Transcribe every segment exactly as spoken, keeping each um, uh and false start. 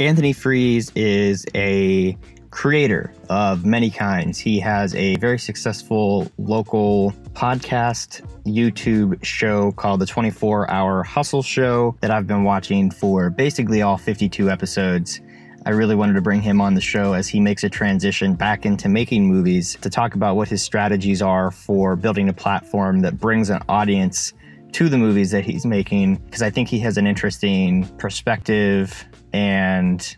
Anthony Freeze is a creator of many kinds. He has a very successful local podcast YouTube show called The twenty-four hour Hustle Show that I've been watching for basically all fifty-two episodes. I really wanted to bring him on the show as he makes a transition back into making movies to talk about what his strategies are for building a platform that brings an audience to the movies that he's making, because I think he has an interesting perspective and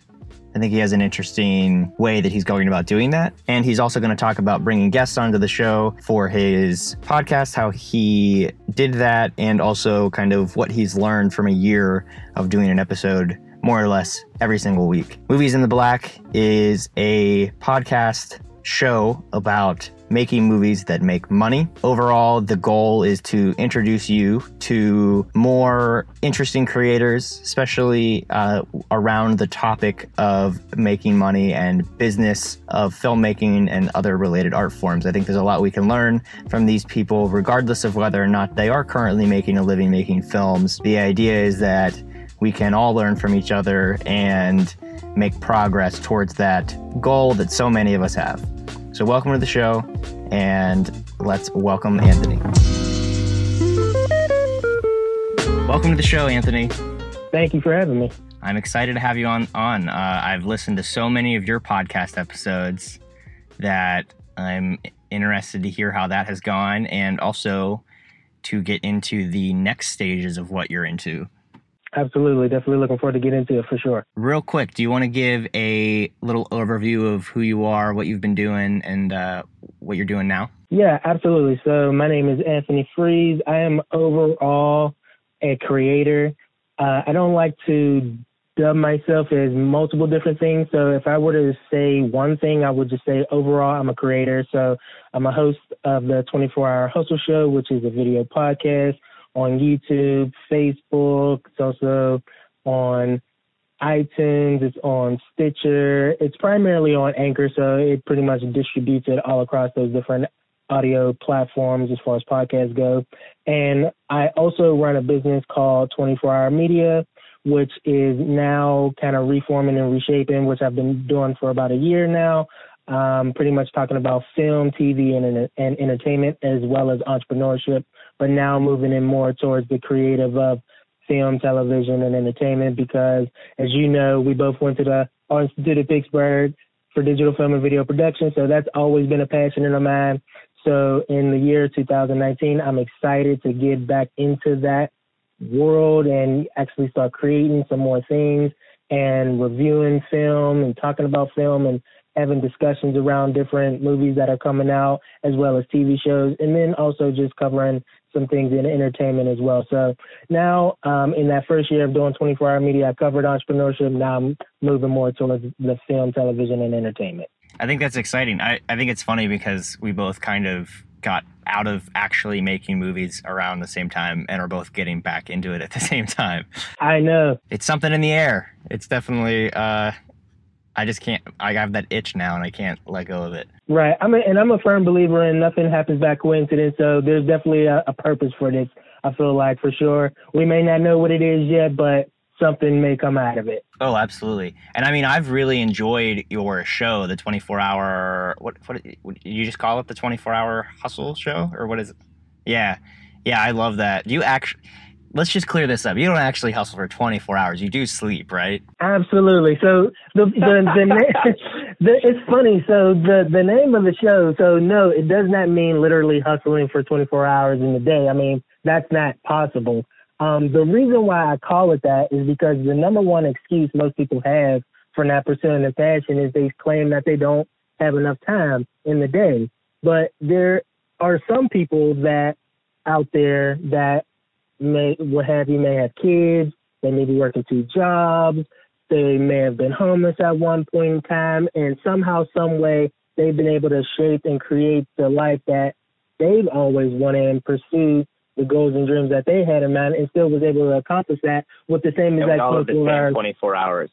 I think he has an interesting way that he's going about doing that. And he's also going to talk about bringing guests onto the show for his podcast, how he did that, and also kind of what he's learned from a year of doing an episode more or less every single week. Movies in the Black is a podcast show about making movies that make money. Overall, the goal is to introduce you to more interesting creators, especially uh, around the topic of making money and business of filmmaking and other related art forms. I think there's a lot we can learn from these people, regardless of whether or not they are currently making a living making films. The idea is that we can all learn from each other and make progress towards that goal that so many of us have. So welcome to the show, and let's welcome Anthony. Welcome to the show, Anthony. Thank you for having me. I'm excited to have you on. on. Uh, I've listened to so many of your podcast episodes that I'm interested to hear how that has gone, and also to get into the next stages of what you're into. Absolutely. Definitely looking forward to getting into it for sure. Real quick, do you want to give a little overview of who you are, what you've been doing, and uh, what you're doing now? Yeah, absolutely. So my name is Anthony Freeze. I am overall a creator. Uh, I don't like to dub myself as multiple different things. So if I were to say one thing, I would just say overall, I'm a creator. So I'm a host of the twenty-four hour Hustle Show, which is a video podcast on YouTube, Facebook, it's also on iTunes, it's on Stitcher. It's primarily on Anchor, so it pretty much distributes it all across those different audio platforms as far as podcasts go. And I also run a business called twenty-four hour Media, which is now kind of reforming and reshaping, which I've been doing for about a year now. Um, pretty much talking about film, T V, and, and entertainment, as well as entrepreneurship, but now moving in more towards the creative of film, television, and entertainment, because, as you know, we both went to the Art Institute of Pittsburgh for digital film and video production, so that's always been a passion in mine. So in the year two thousand nineteen, I'm excited to get back into that world and actually start creating some more things and reviewing film and talking about film and having discussions around different movies that are coming out, as well as T V shows, and then also just covering some things in entertainment as well. So now um, in that first year of doing twenty-four hour Media, I covered entrepreneurship. Now I'm moving more towards the film, television, and entertainment. I think that's exciting. I, I think it's funny because we both kind of got out of actually making movies around the same time and are both getting back into it at the same time. I know. It's something in the air. It's definitely... Uh, I just can't, I have that itch now and I can't let go of it. Right. I'm a, and I'm a firm believer in nothing happens by coincidence. So there's definitely a, a purpose for this. I feel like, for sure. We may not know what it is yet, but something may come out of it. Oh, absolutely. And I mean, I've really enjoyed your show, the twenty-four hour, what, what, what you just call it, the twenty-four hour Hustle Show, or what is it? Yeah. Yeah. I love that. Do you actually... Let's just clear this up. You don't actually hustle for twenty-four hours. You do sleep, right? Absolutely. So the the, the, the it's funny. So the, the name of the show, so no, it does not mean literally hustling for twenty-four hours in a day. I mean, that's not possible. Um, the reason why I call it that is because the number one excuse most people have for not pursuing their passion is they claim that they don't have enough time in the day. But there are some people that out there that may what have you may have kids, they may be working two jobs, they may have been homeless at one point in time, and somehow, some way, they've been able to shape and create the life that they've always wanted and pursue the goals and dreams that they had in mind, and still was able to accomplish that with the same exact all of the same twenty-four hours.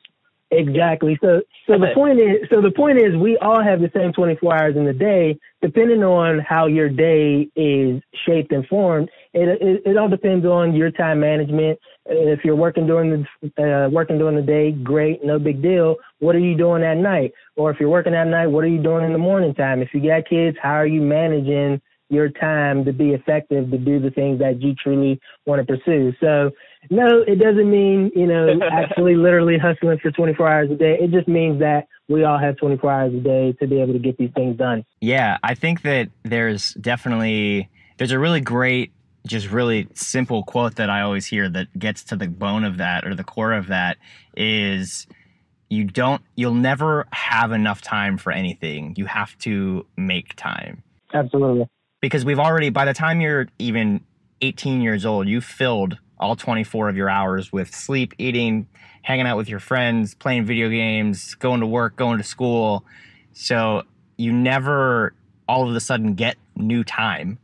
Exactly. So, so the point is, so the point is, we all have the same twenty-four hours in the day. Depending on how your day is shaped and formed, It, it it all depends on your time management. If you're working during the uh, working during the day, great, no big deal. What are you doing at night? Or if you're working at night, what are you doing in the morning time? If you got kids, how are you managing your time to be effective to do the things that you truly want to pursue? So no, it doesn't mean, you know, actually literally hustling for twenty-four hours a day. It just means that we all have twenty-four hours a day to be able to get these things done. Yeah, I think that there's definitely, there's a really great, just really simple quote that I always hear that gets to the bone of that, or the core of that, is you don't, you'll never have enough time for anything. You have to make time. Absolutely. Because we've already, by the time you're even eighteen years old, you've filled all twenty-four of your hours with sleep, eating, hanging out with your friends, playing video games, going to work, going to school. So you never all of a sudden get new time.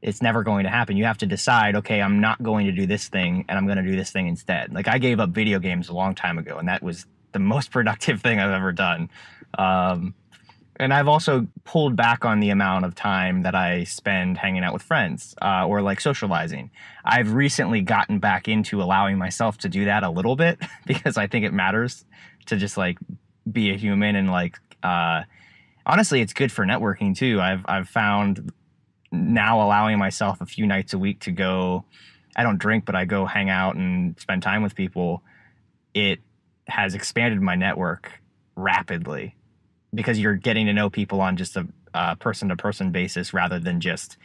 It's never going to happen. You have to decide, okay, I'm not going to do this thing and I'm going to do this thing instead. Like, I gave up video games a long time ago, and that was the most productive thing I've ever done. Um, And I've also pulled back on the amount of time that I spend hanging out with friends uh, or like socializing. I've recently gotten back into allowing myself to do that a little bit, because I think it matters to just like be a human, and like, uh, honestly, it's good for networking too. I've, I've found now allowing myself a few nights a week to go, I don't drink, but I go hang out and spend time with people. It has expanded my network rapidly, because you're getting to know people on just a uh, person-to-person basis, rather than just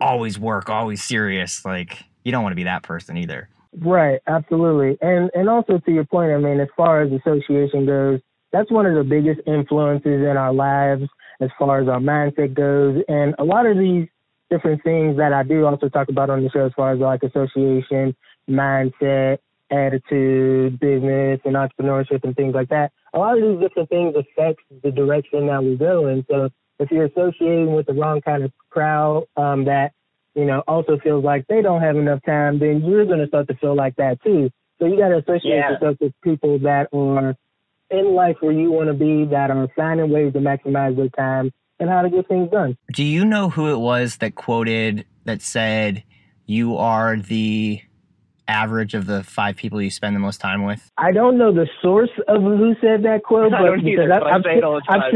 always work, always serious. Like, you don't want to be that person either. Right, absolutely. And and also to your point, I mean, as far as association goes, that's one of the biggest influences in our lives as far as our mindset goes. And a lot of these different things that I do also talk about on the show, as far as like association, mindset, attitude, business, and entrepreneurship and things like that, a lot of these different things affect the direction that we go in. So if you're associating with the wrong kind of crowd um, that, you know, also feels like they don't have enough time, then you're going to start to feel like that too. So you got to associate yeah. yourself with people that are in life where you want to be, that are finding ways to maximize their time and how to get things done. Do you know who it was that quoted, that said, you are the average of the five people you spend the most time with? I don't know the source of who said that quote, but I don't either, I, but I say it all the time. I've,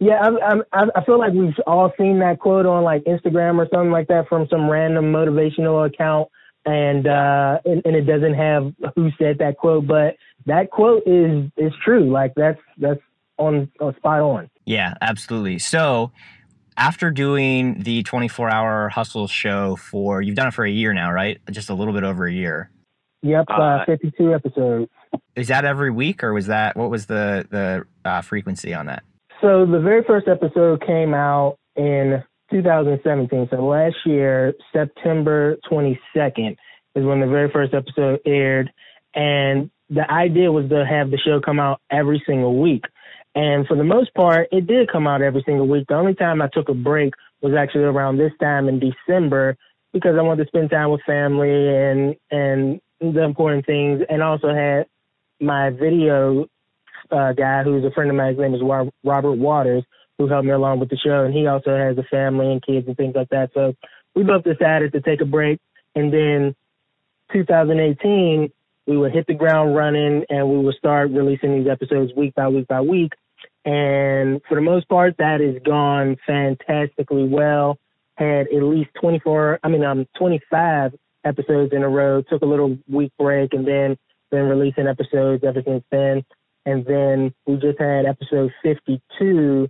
yeah, I, I, I feel like we've all seen that quote on like Instagram or something like that from some random motivational account, and uh, and, and it doesn't have who said that quote, but that quote is is true. Like that's that's on, on spot on. Yeah, absolutely. So after doing the twenty-four hour hustle show for, you've done it for a year now, right? Just a little bit over a year. Yep, uh, uh, fifty-two episodes. Is that every week, or was that, what was the, the uh, frequency on that? So the very first episode came out in two thousand seventeen. So last year, September twenty-second is when the very first episode aired. And the idea was to have the show come out every single week. And for the most part, it did come out every single week. The only time I took a break was actually around this time in December, because I wanted to spend time with family and and the important things, and also had my video uh, guy, who's a friend of mine, his name is Robert Waters, who helped me along with the show, and he also has a family and kids and things like that. So we both decided to take a break, and then two thousand eighteen, we would hit the ground running, and we would start releasing these episodes week by week by week. And for the most part, that has gone fantastically well. Had at least twenty-four, I mean, um, twenty-five episodes in a row, took a little week break, and then been releasing episodes ever since then. And then we just had episode fifty-two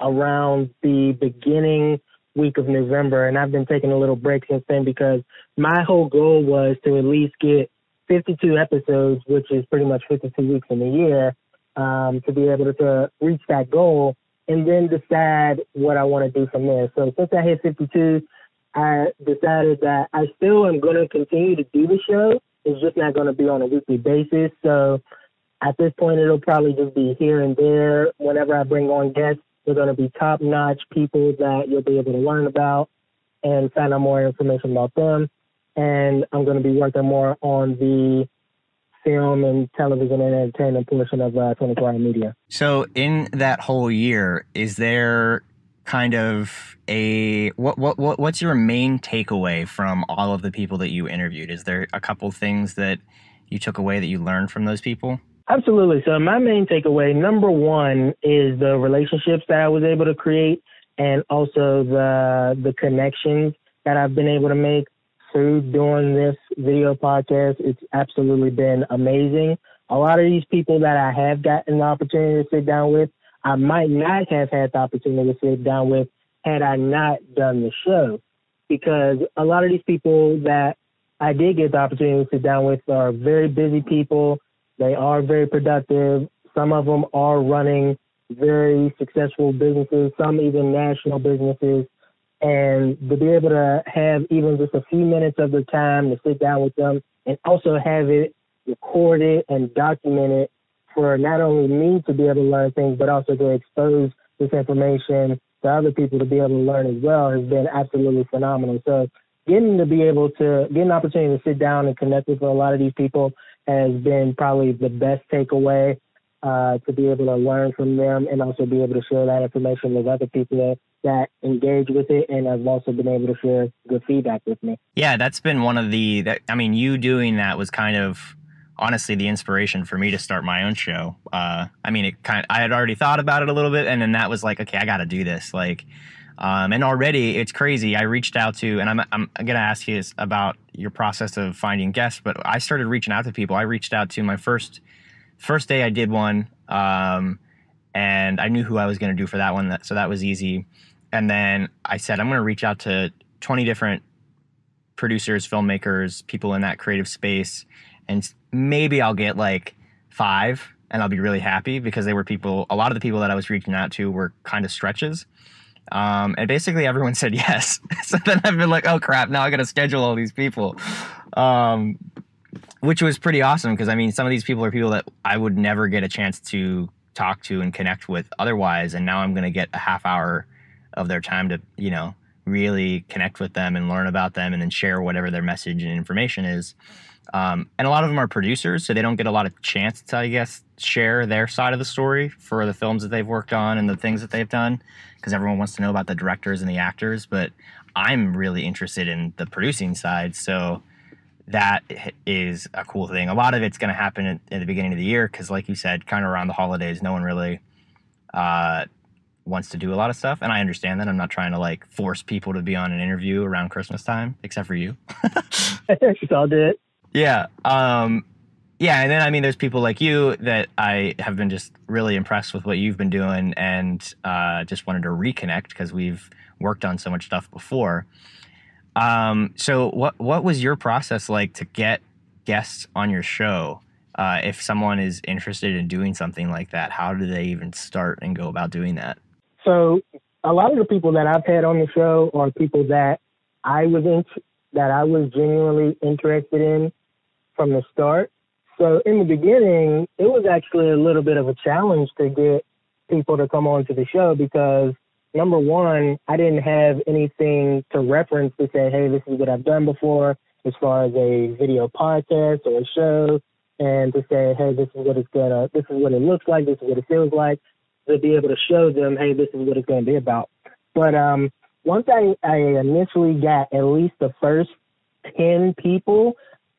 around the beginning week of November. And I've been taking a little break since then, because my whole goal was to at least get fifty-two episodes, which is pretty much fifty-two weeks in a year, um, to be able to reach that goal, and then decide what I want to do from there. So since I hit fifty-two, I decided that I still am going to continue to do the show. It's just not going to be on a weekly basis. So at this point, it'll probably just be here and there. Whenever I bring on guests, they're going to be top-notch people that you'll be able to learn about and find out more information about them. And I'm going to be working more on the film and television and entertainment portion of uh, twenty-four hour media. So in that whole year, is there kind of a what what what what's your main takeaway from all of the people that you interviewed? Is there a couple things that you took away that you learned from those people? Absolutely. So my main takeaway, number one, is the relationships that I was able to create, and also the the connections that I've been able to make through doing this video podcast. It's absolutely been amazing. A lot of these people that I have gotten the opportunity to sit down with, I might not have had the opportunity to sit down with had I not done the show, because a lot of these people that I did get the opportunity to sit down with are very busy people. They are very productive. Some of them are running very successful businesses, some even national businesses. And to be able to have even just a few minutes of their time to sit down with them, and also have it recorded and documented for not only me to be able to learn things, but also to expose this information to other people to be able to learn as well, has been absolutely phenomenal. So getting to be able to get an opportunity to sit down and connect with a lot of these people has been probably the best takeaway, uh, to be able to learn from them and also be able to share that information with other people that engage with it and have also been able to share good feedback with me. Yeah, that's been one of the, that, I mean, you doing that was kind of, honestly, the inspiration for me to start my own show. Uh, I mean, it kind of, I had already thought about it a little bit, and then that was like, okay, I got to do this. Like, um, and already it's crazy. I reached out to, and I'm, I'm going to ask you about your process of finding guests, but I started reaching out to people. I reached out to my first, first day I did one. Um, and I knew who I was going to do for that one. So that was easy. And then I said, I'm going to reach out to twenty different producers, filmmakers, people in that creative space, and maybe I'll get like five, and I'll be really happy, because they were people, a lot of the people that I was reaching out to were kind of stretches. Um, and basically everyone said yes. So then I've been like, oh crap, now I got to schedule all these people. Um, which was pretty awesome, because I mean, some of these people are people that I would never get a chance to talk to and connect with otherwise. And now I'm going to get a half hour of their time to, you know, really connect with them and learn about them, and then share whatever their message and information is. Um, and a lot of them are producers, so they don't get a lot of chance to, I guess, share their side of the story for the films that they've worked on and the things that they've done, because everyone wants to know about the directors and the actors. But I'm really interested in the producing side, so that is a cool thing. A lot of it's going to happen at, at the beginning of the year, because like you said, kind of around the holidays, no one really uh, wants to do a lot of stuff. And I understand that. I'm not trying to like force people to be on an interview around Christmas time, except for you. It's all good. Yeah. Um, yeah. And then, I mean, there's people like you that I have been just really impressed with what you've been doing, and uh, just wanted to reconnect, because we've worked on so much stuff before. Um, so what, what was your process like to get guests on your show? Uh, if someone is interested in doing something like that, how do they even start and go about doing that? So a lot of the people that I've had on the show are people that I was in, that I was genuinely interested in from the start. So in the beginning, it was actually a little bit of a challenge to get people to come on to the show, because number one, I didn't have anything to reference to say, hey, this is what I've done before as far as a video podcast or a show, and to say, hey, this is what it's gonna, this is what it looks like, this is what it feels like, to be able to show them, hey, this is what it's gonna be about. But um, once I, I initially got at least the first ten people,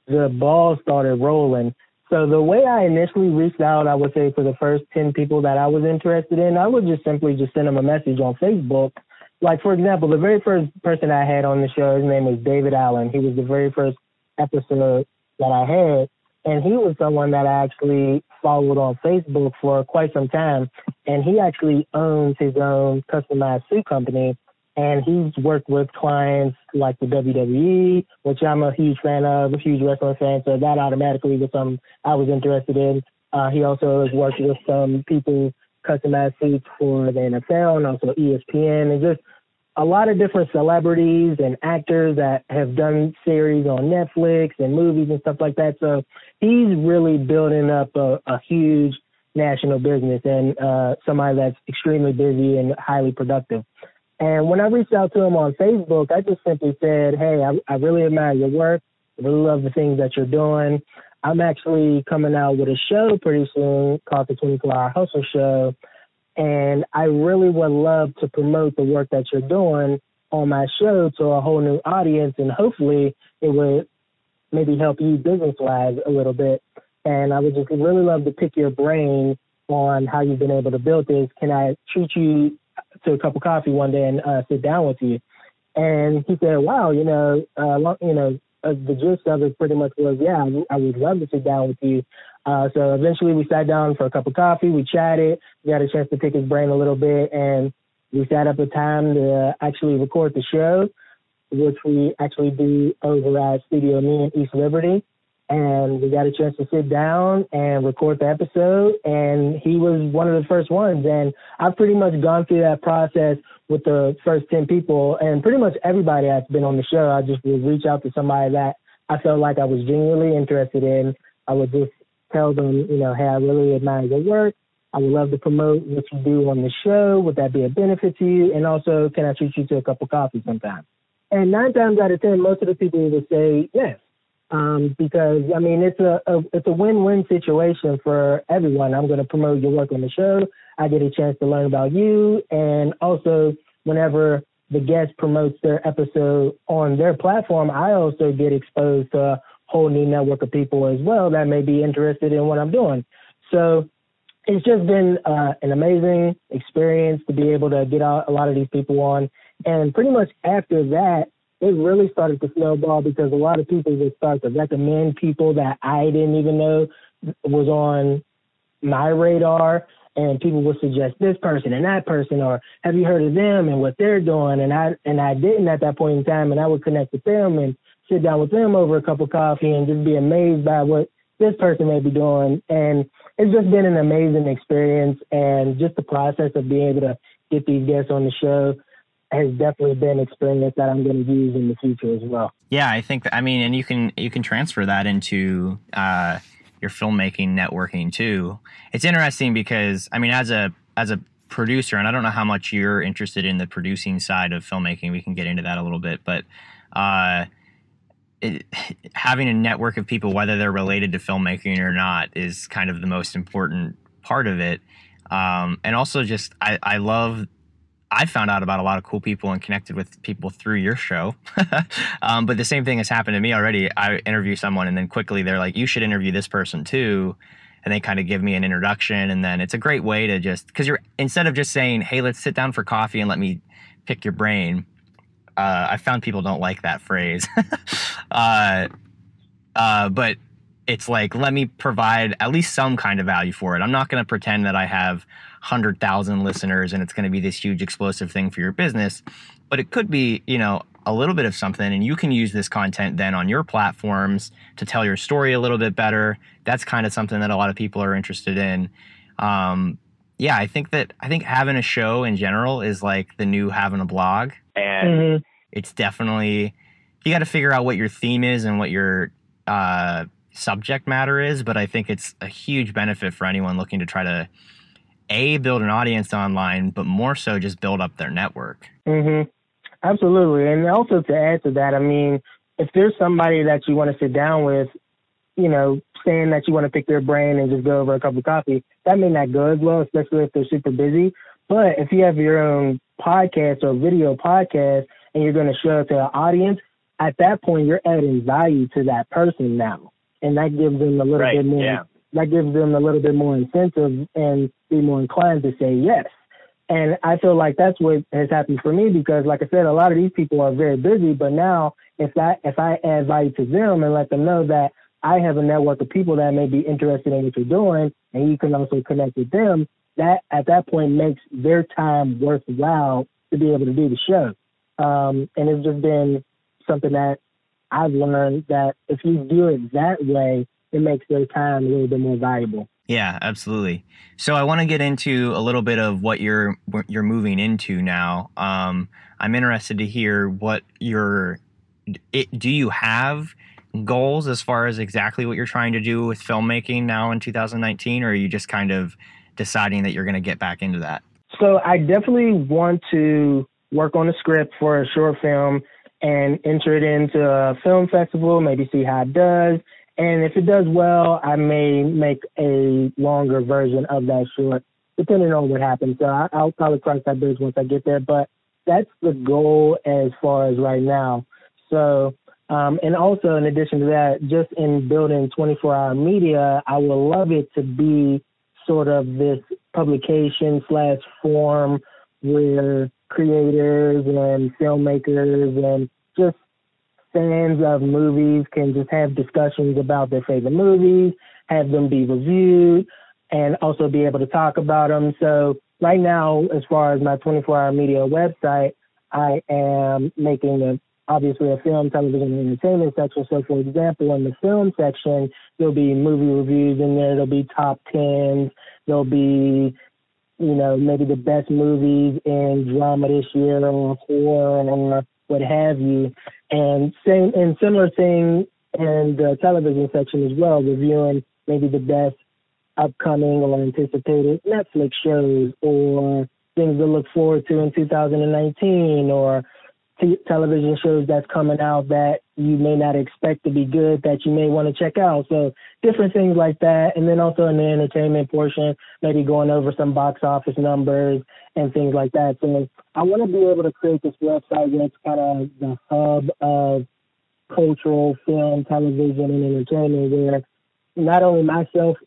the ball started rolling. So the way I initially reached out, I would say, for the first ten people that I was interested in, I would just simply just send them a message on Facebook. Like, for example, the very first person I had on the show, his name was David Allen. He was the very first episode that I had. And he was someone that I actually followed on Facebook for quite some time. And he actually owns his own customized suit company. And he's worked with clients like the W W E, which I'm a huge fan of, a huge wrestling fan. So that automatically was something I was interested in. Uh, he also has worked with some people, customized suits for the N F L and also E S P N, and just a lot of different celebrities and actors that have done series on Netflix and movies and stuff like that. So he's really building up a, a huge national business, and uh, somebody that's extremely busy and highly productive. And when I reached out to him on Facebook, I just simply said, hey, I, I really admire your work. I really love the things that you're doing. I'm actually coming out with a show pretty soon called The twenty-four hour Hustle Show. And I really would love to promote the work that you're doing on my show to a whole new audience, and hopefully it would maybe help you business-wise a little bit. And I would just really love to pick your brain on how you've been able to build this. Can I treat you to a cup of coffee one day and uh, sit down with you? And he said, wow, you know, uh, you know, uh, the gist of it pretty much was, yeah, I would love to sit down with you. Uh, so eventually we sat down for a cup of coffee. We chatted. We got a chance to pick his brain a little bit. And we set up a time to actually record the show, which we actually do over at Studio Me in East Liberty. And we got a chance to sit down and record the episode. And he was one of the first ones. And I've pretty much gone through that process with the first ten people. And pretty much everybody that's been on the show, I just would reach out to somebody that I felt like I was genuinely interested in. I would just tell them, you know, hey, I really admire your work. I would love to promote what you do on the show. Would that be a benefit to you? And also, can I treat you to a cup of coffee sometime? And nine times out of ten, most of the people would say yes. Um, because, I mean, it's a, a it's a win-win situation for everyone. I'm going to promote your work on the show. I get a chance to learn about you. And also, whenever the guest promotes their episode on their platform, I also get exposed to a whole new network of people as well that may be interested in what I'm doing. So it's just been uh, an amazing experience to be able to get out a lot of these people on. And pretty much after that, it really started to snowball because a lot of people would start to recommend people that I didn't even know was on my radar, and people would suggest this person and that person, or have you heard of them and what they're doing? And I and I didn't at that point in time, and I would connect with them and sit down with them over a cup of coffee and just be amazed by what this person may be doing. And it's just been an amazing experience, and just the process of being able to get these guests on the show has definitely been an experience that I'm going to use in the future as well. Yeah, I think, that, I mean, and you can you can transfer that into uh, your filmmaking networking too. It's interesting because, I mean, as a as a producer, and I don't know how much you're interested in the producing side of filmmaking, we can get into that a little bit, but uh, it, having a network of people, whether they're related to filmmaking or not, is kind of the most important part of it. Um, and also just, I, I love... I found out about a lot of cool people and connected with people through your show. um, but the same thing has happened to me already. I interview someone and then quickly they're like, you should interview this person too. And they kind of give me an introduction. And then it's a great way to just, because you're, instead of just saying, hey, let's sit down for coffee and let me pick your brain. Uh, I found people don't like that phrase. uh, uh, but it's like, let me provide at least some kind of value for it. I'm not going to pretend that I have one hundred thousand listeners and it's going to be this huge explosive thing for your business, but it could be, you know, a little bit of something, and you can use this content then on your platforms to tell your story a little bit better. That's kind of something that a lot of people are interested in. Um, yeah, I think that, I think having a show in general is like the new having a blog, and mm-hmm. it's definitely, you got to figure out what your theme is and what your, uh, subject matter is, but I think it's a huge benefit for anyone looking to try to a build an audience online, but more so just build up their network. Mm-hmm. Absolutely. And also to add to that, I mean, if there's somebody that you want to sit down with, you know, saying that you want to pick their brain and just go over a cup of coffee, that may not go as well, especially if they're super busy. But if you have your own podcast or video podcast and you're going to show it to an audience, at that point, you're adding value to that person now. And that gives them a little right, bit more. Yeah. That gives them a little bit more incentive and be more inclined to say yes. And I feel like that's what has happened for me because, like I said, a lot of these people are very busy. But now, if I if I add value to them and let them know that I have a network of people that may be interested in what you're doing, and you can also connect with them, that at that point makes their time worthwhile to be able to do the show. Um, and it's just been something that I've learned that if you do it that way, it makes their time a little bit more valuable. Yeah, absolutely. So I want to get into a little bit of what you're what you're moving into now. Um, I'm interested to hear what your it, do you have goals as far as exactly what you're trying to do with filmmaking now in two thousand nineteen, or are you just kind of deciding that you're going to get back into that? So I definitely want to work on a script for a short film and enter it into a film festival, maybe see how it does. And if it does well, I may make a longer version of that short depending on what happens. So I, I'll probably cross that bridge once I get there. But that's the goal as far as right now. So, um, and also in addition to that, just in building twenty-four hour media, I would love it to be sort of this publication slash forum where creators and filmmakers and just fans of movies can just have discussions about their favorite movies, have them be reviewed, and also be able to talk about them. So right now, as far as my twenty-four hour media website, I am making a, obviously a film, television, and entertainment section. So for example, in the film section, there'll be movie reviews in there. There'll be top tens. There'll be, you know, maybe the best movies in drama this year or horror or what have you. And same and similar thing in the television section as well, reviewing maybe the best upcoming or anticipated Netflix shows or things to look forward to in two thousand nineteen or t- television shows that's coming out that you may not expect to be good that you may want to check out. So different things like that. And then also in the entertainment portion, maybe going over some box office numbers and things like that. So I want to be able to create this website that's kind of the hub of cultural film, television, and entertainment where not only myself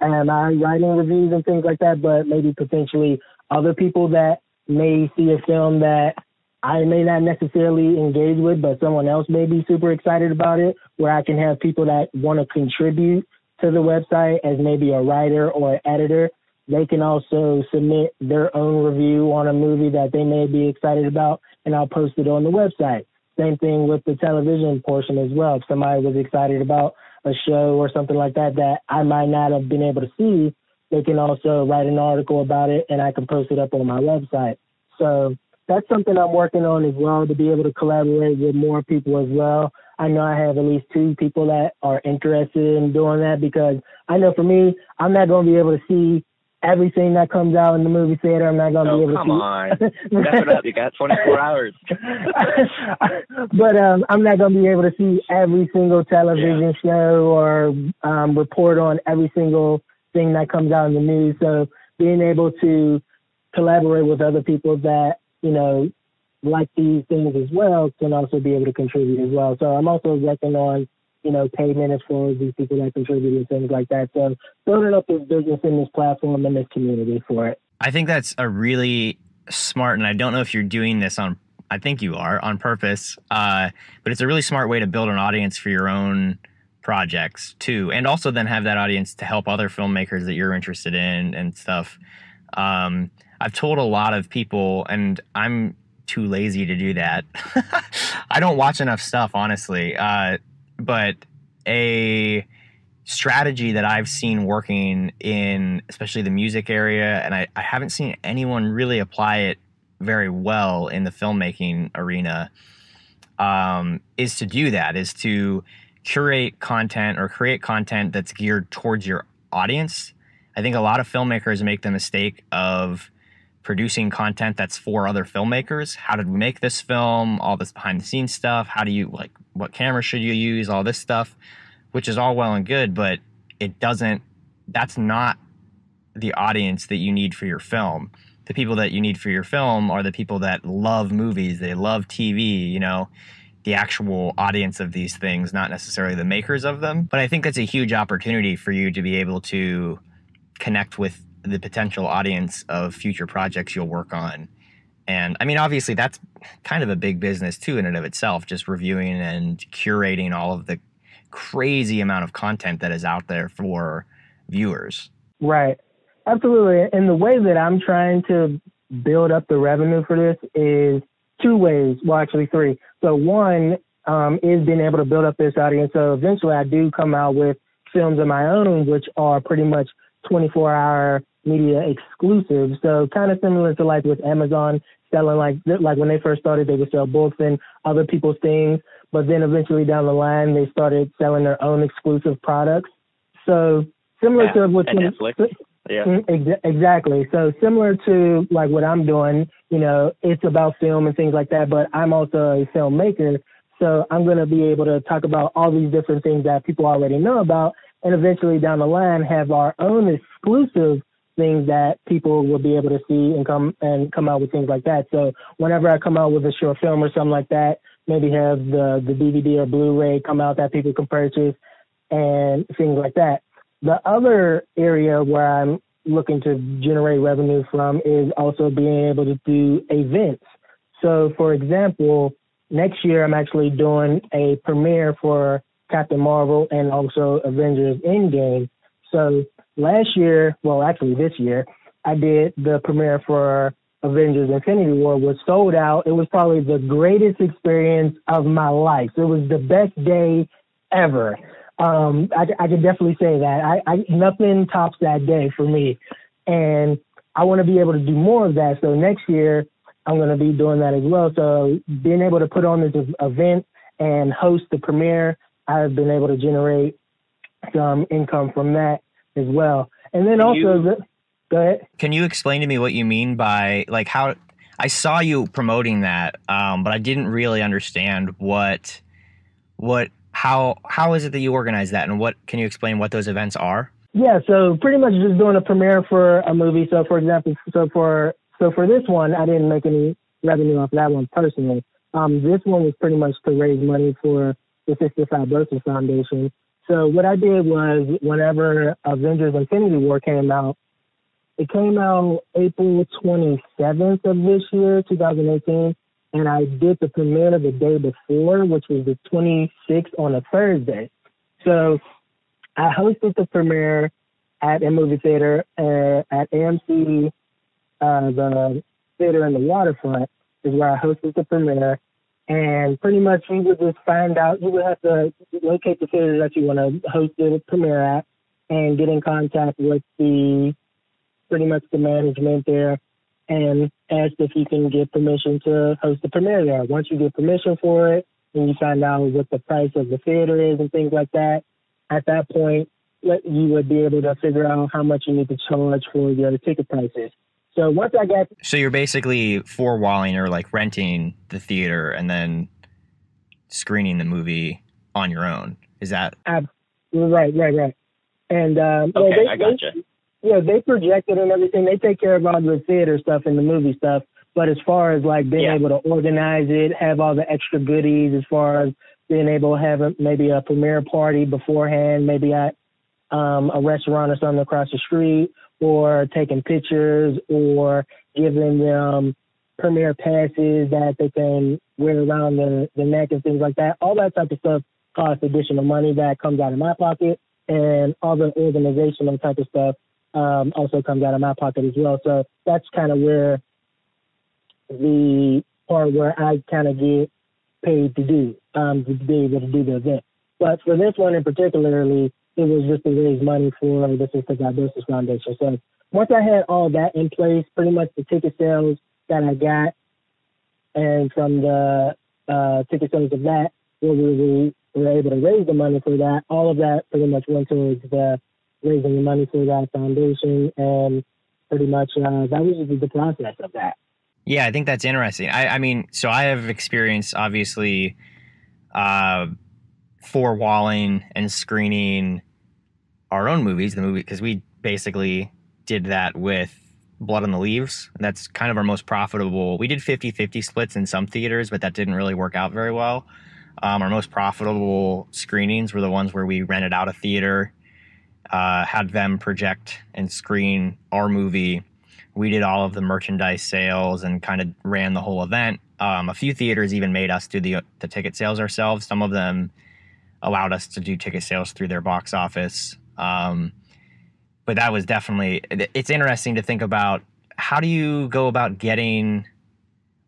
am I writing reviews and things like that, but maybe potentially other people that may see a film that I may not necessarily engage with, but someone else may be super excited about it, where I can have people that want to contribute to the website as maybe a writer or an editor. They can also submit their own review on a movie that they may be excited about, and I'll post it on the website. Same thing with the television portion as well. If somebody was excited about a show or something like that that I might not have been able to see, they can also write an article about it, and I can post it up on my website. So that's something I'm working on as well, to be able to collaborate with more people as well. I know I have at least two people that are interested in doing that, because I know for me, I'm not going to be able to see everything that comes out in the movie theater. I'm not going to oh, be able come to on. That's what I, you got twenty-four hours. But um, I'm not going to be able to see every single television yeah. show or um, report on every single thing that comes out in the news. So being able to collaborate with other people that, you know, like these things as well, can also be able to contribute as well. So I'm also working on, you know, payment as far as these people that contribute and things like that. So building up this business in this platform and this community for it. I think that's a really smart, and I don't know if you're doing this on, I think you are on purpose, uh, but it's a really smart way to build an audience for your own projects too. And also then have that audience to help other filmmakers that you're interested in and stuff. Um, I've told a lot of people, and I'm too lazy to do that. I don't watch enough stuff, honestly. Uh, But a strategy that I've seen working in, especially the music area, and I, I haven't seen anyone really apply it very well in the filmmaking arena, um, is to do that, is to curate content or create content that's geared towards your audience. I think a lot of filmmakers make the mistake of producing content that's for other filmmakers. How did we make this film? All this behind the scenes stuff. How do you, like, what camera should you use? All this stuff, which is all well and good, but it doesn't, that's not the audience that you need for your film. The people that you need for your film are the people that love movies. They love T V, you know, the actual audience of these things, not necessarily the makers of them. But I think that's a huge opportunity for you to be able to connect with the potential audience of future projects you'll work on. And I mean, obviously that's kind of a big business too in and of itself, just reviewing and curating all of the crazy amount of content that is out there for viewers. Right, absolutely. And the way that I'm trying to build up the revenue for this is two ways, well, actually three. So one um, is being able to build up this audience. So eventually I do come out with films of my own, which are pretty much twenty-four hour media exclusive. So kind of similar to like with Amazon selling, like like when they first started, they would sell books and other people's things, but then eventually down the line they started selling their own exclusive products. So similar yeah, to what Netflix. Yeah. Ex- exactly. So similar to like what I'm doing, you know, it's about film and things like that, but I'm also a filmmaker. So I'm going to be able to talk about all these different things that people already know about, and eventually down the line have our own exclusive things that people will be able to see and come and come out with things like that. So whenever I come out with a short film or something like that, maybe have the, the D V D or Blu-ray come out that people can purchase and things like that. The other area where I'm looking to generate revenue from is also being able to do events. So for example, next year I'm actually doing a premiere for Captain Marvel and also Avengers Endgame. So last year, well, actually this year, I did the premiere for Avengers Infinity War, was sold out. It was probably the greatest experience of my life. It was the best day ever. Um, I, I can definitely say that. I, I nothing tops that day for me. And I want to be able to do more of that. So next year, I'm going to be doing that as well. So being able to put on this event and host the premiere, I've been able to generate some income from that as well. And then can also, you, the, go ahead. Can you explain to me what you mean by, like, how I saw you promoting that, um, but I didn't really understand what, what, how, how is it that you organize that, and what, can you explain what those events are? Yeah. So pretty much just doing a premiere for a movie. So for example, so for, so for this one, I didn't make any revenue off that one personally. Um, this one was pretty much to raise money for the fifty-five Bursa Foundation. So what I did was, whenever Avengers Infinity War came out, it came out April twenty-seventh of this year, two thousand eighteen, and I did the premiere the day before, which was the twenty-sixth on a Thursday. So I hosted the premiere at a movie theater uh, at A M C, uh, the theater in the waterfront is where I hosted the premiere. And pretty much you would just find out, you would have to locate the theater that you want to host the premiere at and get in contact with the, pretty much the management there, and ask if you can get permission to host the premiere there. Once you get permission for it and you find out what the price of the theater is and things like that, at that point, you would be able to figure out how much you need to charge for your ticket prices. So once I got... So you're basically four-walling or like renting the theater and then screening the movie on your own. Is that... Uh, right, right, right. And um, okay, yeah, they, I gotcha. They, yeah, they project it and everything. They take care of all the theater stuff and the movie stuff. But as far as like being yeah. able to organize it, have all the extra goodies, as far as being able to have a, maybe a premiere party beforehand, maybe at um, a restaurant or something across the street, or taking pictures, or giving them premiere passes that they can wear around the, the neck and things like that. All that type of stuff costs additional money that comes out of my pocket, and all the organizational type of stuff um, also comes out of my pocket as well. So that's kind of where the part where I kind of get paid to do, um, to be able to do the event. But for this one in particularly, it was just to raise money for the fifty-five Bursa Foundation. So once I had all that in place, pretty much the ticket sales that I got, and from the uh, ticket sales of that, we were, we were able to raise the money for that. All of that pretty much went towards the raising the money for that foundation, and pretty much uh, that was just the process of that. Yeah, I think that's interesting. I, I mean, so I have experience, obviously, uh, for walling and screening our own movies, the movie, because we basically did that with Blood on the Leaves. That's kind of our most profitable. We did fifty fifty splits in some theaters, but that didn't really work out very well. Um, our most profitable screenings were the ones where we rented out a theater, uh, had them project and screen our movie. We did all of the merchandise sales and kind of ran the whole event. Um, a few theaters even made us do the, the ticket sales ourselves. Some of them allowed us to do ticket sales through their box office. Um, but that was definitely, it's interesting to think about, how do you go about getting,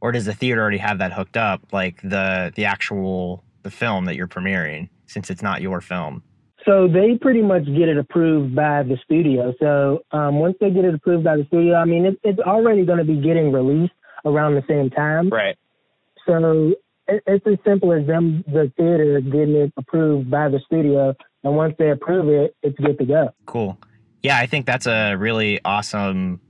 or does the theater already have that hooked up, like the, the actual, the film that you're premiering, since it's not your film? So they pretty much get it approved by the studio. So um, once they get it approved by the studio, I mean, it, it's already going to be getting released around the same time. Right. So it's as simple as them, the theater getting it approved by the studio, and once they approve it, it's good to go. Cool. Yeah, I think that's a really awesome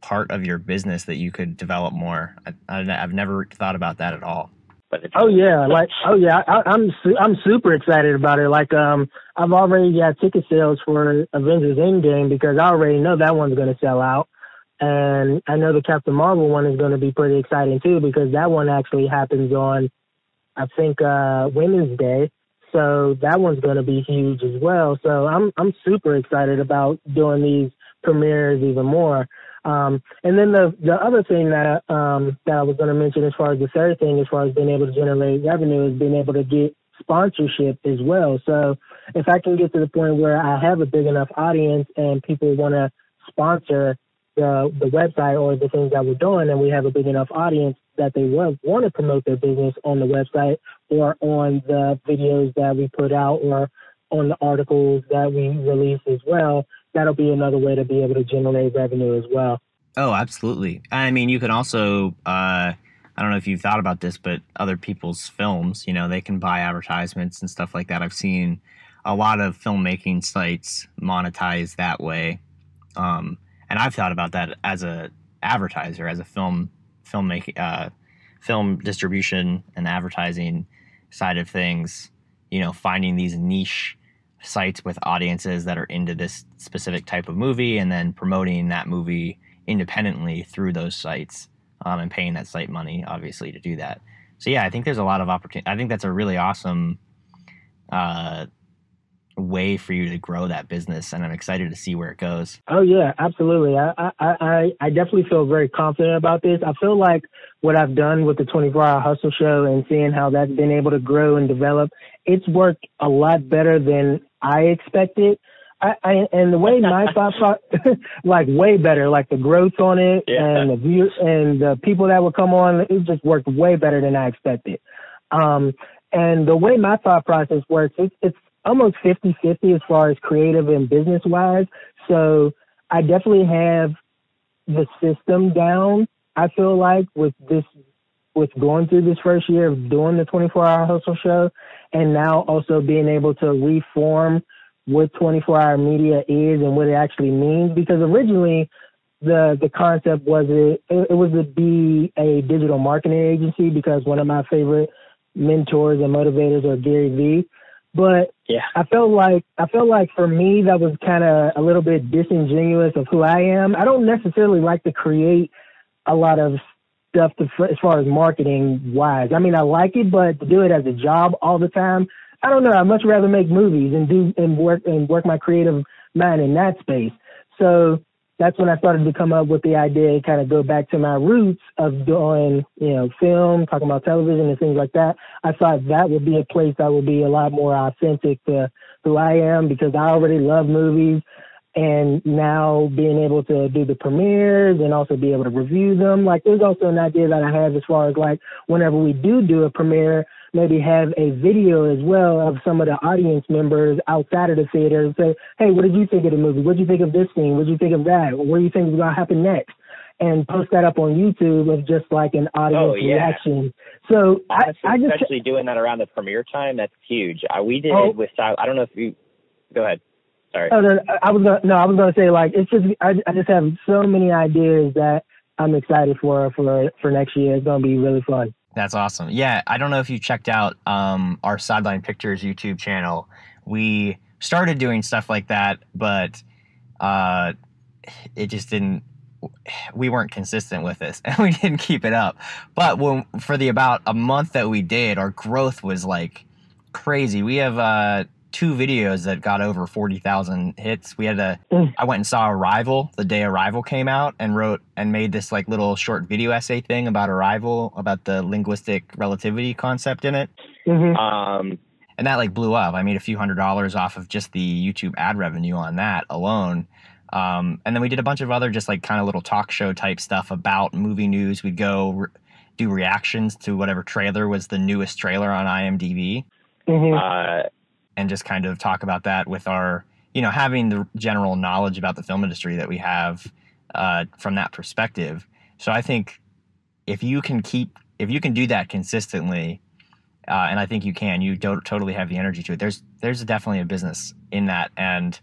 part of your business that you could develop more. I, I, I've never thought about that at all. But it's oh yeah, like oh yeah, I, I'm su- I'm super excited about it. Like um, I've already got ticket sales for Avengers Endgame because I already know that one's going to sell out, and I know the Captain Marvel one is going to be pretty exciting too because that one actually happens on, I think, uh, Women's Day. So that one's going to be huge as well. So I'm I'm super excited about doing these premieres even more. Um, and then the the other thing that um, that I was going to mention as far as the third thing, as far as being able to generate revenue, is being able to get sponsorship as well. So if I can get to the point where I have a big enough audience and people want to sponsor the the website or the things that we're doing, and we have a big enough audience that they want, want to promote their business on the website or on the videos that we put out or on the articles that we release as well, that'll be another way to be able to generate revenue as well. Oh, absolutely. I mean, you can also, uh, I don't know if you've thought about this, but other people's films, you know, they can buy advertisements and stuff like that. I've seen a lot of filmmaking sites monetize that way. Um, and I've thought about that as a advertiser, as a film filmmaking, uh, film distribution and advertising side of things, you know, finding these niche sites with audiences that are into this specific type of movie and then promoting that movie independently through those sites, um, and paying that site money, obviously, to do that. So, yeah, I think there's a lot of opportunity. I think that's a really awesome uh, way for you to grow that business, and I'm excited to see where it goes. Oh, yeah, absolutely. I, I, I, I definitely feel very confident about this. I feel like what I've done with the twenty-four hour Hustle Show and seeing how that's been able to grow and develop, it's worked a lot better than I expected. I, I and the way my thoughts are, like, way better, like the growth on it, yeah, and the view and the people that would come on, it just worked way better than I expected. Um, and the way my thought process works, it, it's almost fifty-fifty as far as creative and business wise. So I definitely have the system down. I feel like with this, with going through this first year of doing the twenty-four hour Hustle Show and now also being able to reform what twenty-four hour media is and what it actually means, because originally the the concept was it, it was to be a digital marketing agency because one of my favorite mentors and motivators are Gary Vee. But yeah. I felt like I felt like for me that was kind of a little bit disingenuous of who I am. I don't necessarily like to create a lot of stuff to, as far as marketing wise. I mean, I like it, but to do it as a job all the time, I don't know. I'd much rather make movies and do and work and work my creative mind in that space. So that's when I started to come up with the idea, kind of go back to my roots of doing, you know, film, talking about television and things like that. I thought that would be a place that would be a lot more authentic to who I am because I already love movies. And now being able to do the premieres and also be able to review them. Like, there's also an idea that I have as far as, like, whenever we do do a premiere, maybe have a video as well of some of the audience members outside of the theater and say, hey, what did you think of the movie? What did you think of this scene? What did you think of that? What do you think is going to happen next? And post that up on YouTube of just like an audience oh, yeah. reaction. So Honestly, I, I just, especially doing that around the premiere time, that's huge. Uh, we did oh, it with, I don't know if you, go ahead. Sorry. Oh, no, I was gonna, no, I was going to say, like, it's just, I, I just have so many ideas that I'm excited for, for, for next year. It's going to be really fun. That's awesome. Yeah. I don't know if you checked out um, our Sideline Pictures YouTube channel. We started doing stuff like that, but uh, it just didn't, we weren't consistent with this and we didn't keep it up. But when, for the about a month that we did, our growth was like crazy. We have, uh, two videos that got over forty thousand hits. We had a, mm. I went and saw Arrival the day Arrival came out and wrote and made this like little short video essay thing about Arrival, about the linguistic relativity concept in it. Mm-hmm. Um, and that like blew up. I made a few hundred dollars off of just the YouTube ad revenue on that alone. Um, and then we did a bunch of other just like kind of little talk show type stuff about movie news. We'd go re- do reactions to whatever trailer was the newest trailer on I M D B. Mm-hmm. Uh, and just kind of talk about that with our, you know, having the general knowledge about the film industry that we have uh, from that perspective. So I think if you can keep, if you can do that consistently, uh, and I think you can, you don't totally have the energy to it. There's, there's definitely a business in that. And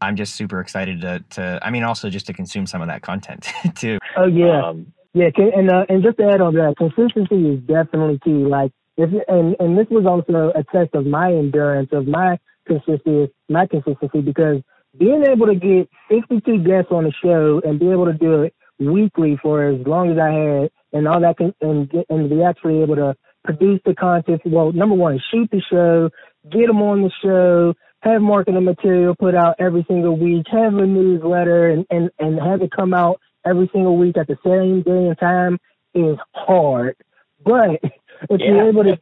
I'm just super excited to, to I mean, also just to consume some of that content too. Oh yeah. Um, Yeah, and uh, and just to add on that, consistency is definitely key. Like, if and and this was also a test of my endurance, of my consistency, my consistency, because being able to get sixty-two guests on the show and be able to do it weekly for as long as I had, and all that, can, and and be actually able to produce the content. Well, number one, shoot the show, get them on the show, have marketing material put out every single week, have a newsletter, and, and, and have it come out every single week at the same day and time is hard. But if yeah. you're able to,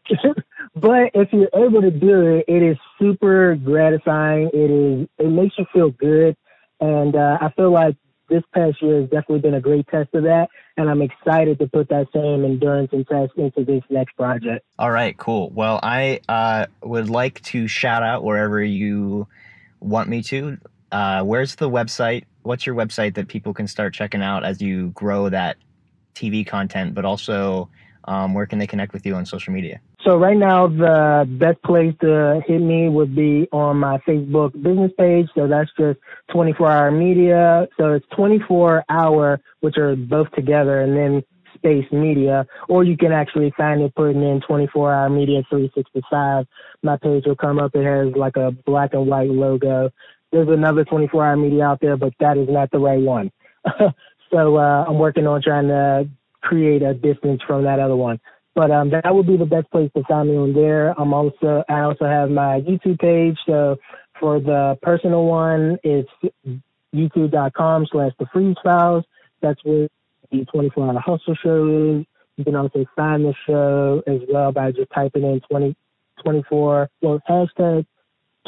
but if you're able to do it, it is super gratifying. It is, it makes you feel good. And uh, I feel like this past year has definitely been a great test of that. And I'm excited to put that same endurance and test into this next project. All right, cool. Well, I uh, would like to shout out wherever you want me to. Uh, where's the website? What's your website that people can start checking out as you grow that T V content, but also um, where can they connect with you on social media? So right now, the best place to hit me would be on my Facebook business page. So that's just twenty-four hour media. So it's twenty-four hour, which are both together, and then space media. Or you can actually find it putting in twenty-four hour media three sixty-five. My page will come up. It has like a black and white logo. There's another twenty-four hour media out there, but that is not the right one. So uh, I'm working on trying to create a distance from that other one. But um, that would be the best place to find me on there. I'm also I also have my YouTube page. So for the personal one, it's youtube.com slash The Freeze Files. That's where the twenty-four hour Hustle Show is. You can also find the show as well by just typing in twenty, twenty-four, well, hashtag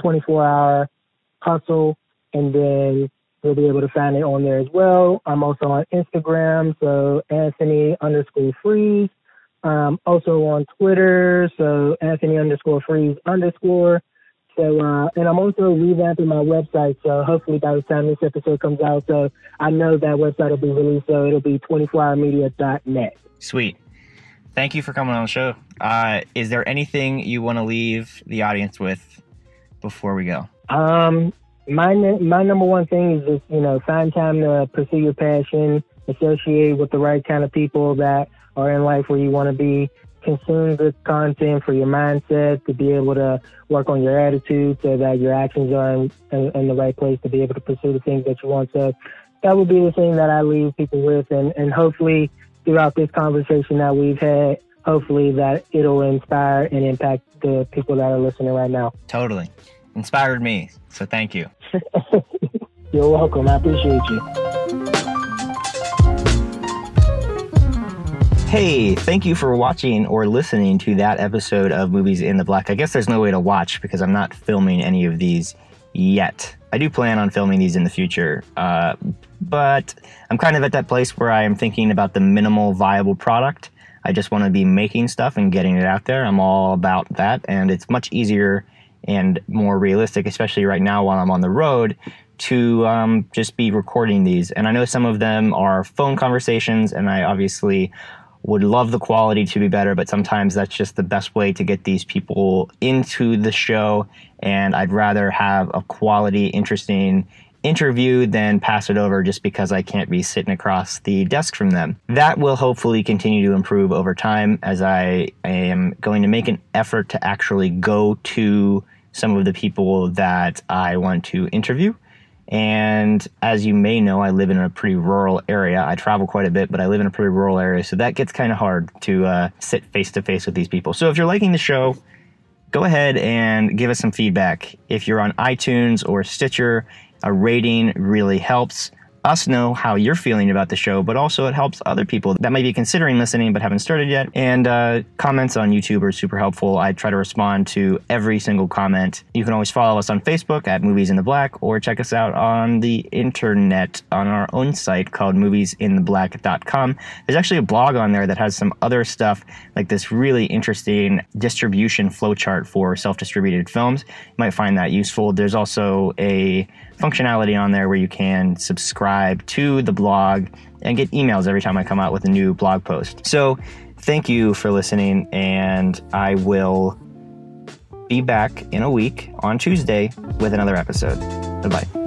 twenty-four hour Hustle, and then you'll be able to find it on there as well. I'm also on Instagram, so Anthony underscore Freeze. Um, also on Twitter, so Anthony underscore Freeze underscore. So, uh, and I'm also revamping my website, so hopefully by the time this episode comes out, so I know that website will be released, so it'll be twenty-four hour media dot net. Sweet. Thank you for coming on the show. Uh, is there anything you want to leave the audience with before we go? Um, my, my number one thing is just, you know, find time to pursue your passion, associate with the right kind of people that are in life where you want to be, consume the content for your mindset, to be able to work on your attitude so that your actions are in, in, in the right place to be able to pursue the things that you want. So that would be the thing that I leave people with. And, and hopefully throughout this conversation that we've had, hopefully that it'll inspire and impact the people that are listening right now. Totally. Inspired me. So thank you. You're welcome. I appreciate you. Hey, thank you for watching or listening to that episode of Movies in the Black. I guess there's no way to watch because I'm not filming any of these yet. I do plan on filming these in the future, uh, but I'm kind of at that place where I am thinking about the minimal viable product. I just want to be making stuff and getting it out there. I'm all about that, and it's much easier and more realistic, especially right now while I'm on the road, to um, just be recording these. And I know some of them are phone conversations, and I obviously would love the quality to be better, but sometimes that's just the best way to get these people into the show. And I'd rather have a quality, interesting interview than pass it over just because I can't be sitting across the desk from them. That will hopefully continue to improve over time as I am going to make an effort to actually go to some of the people that I want to interview. And as you may know, I live in a pretty rural area. I travel quite a bit, but I live in a pretty rural area. So that gets kind of hard to uh, sit face to face with these people. So if you're liking the show, go ahead and give us some feedback. If you're on iTunes or Stitcher, a rating really helps us know how you're feeling about the show, but also it helps other people that might be considering listening but haven't started yet. And uh, comments on YouTube are super helpful. I try to respond to every single comment. You can always follow us on Facebook at Movies in the Black, or check us out on the internet on our own site called movies in the black dot com. There's actually a blog on there that has some other stuff, like this really interesting distribution flowchart for self-distributed films. You might find that useful. There's also a functionality on there where you can subscribe to the blog and get emails every time I come out with a new blog post. So thank you for listening, and I will be back in a week on Tuesday with another episode. Bye-bye.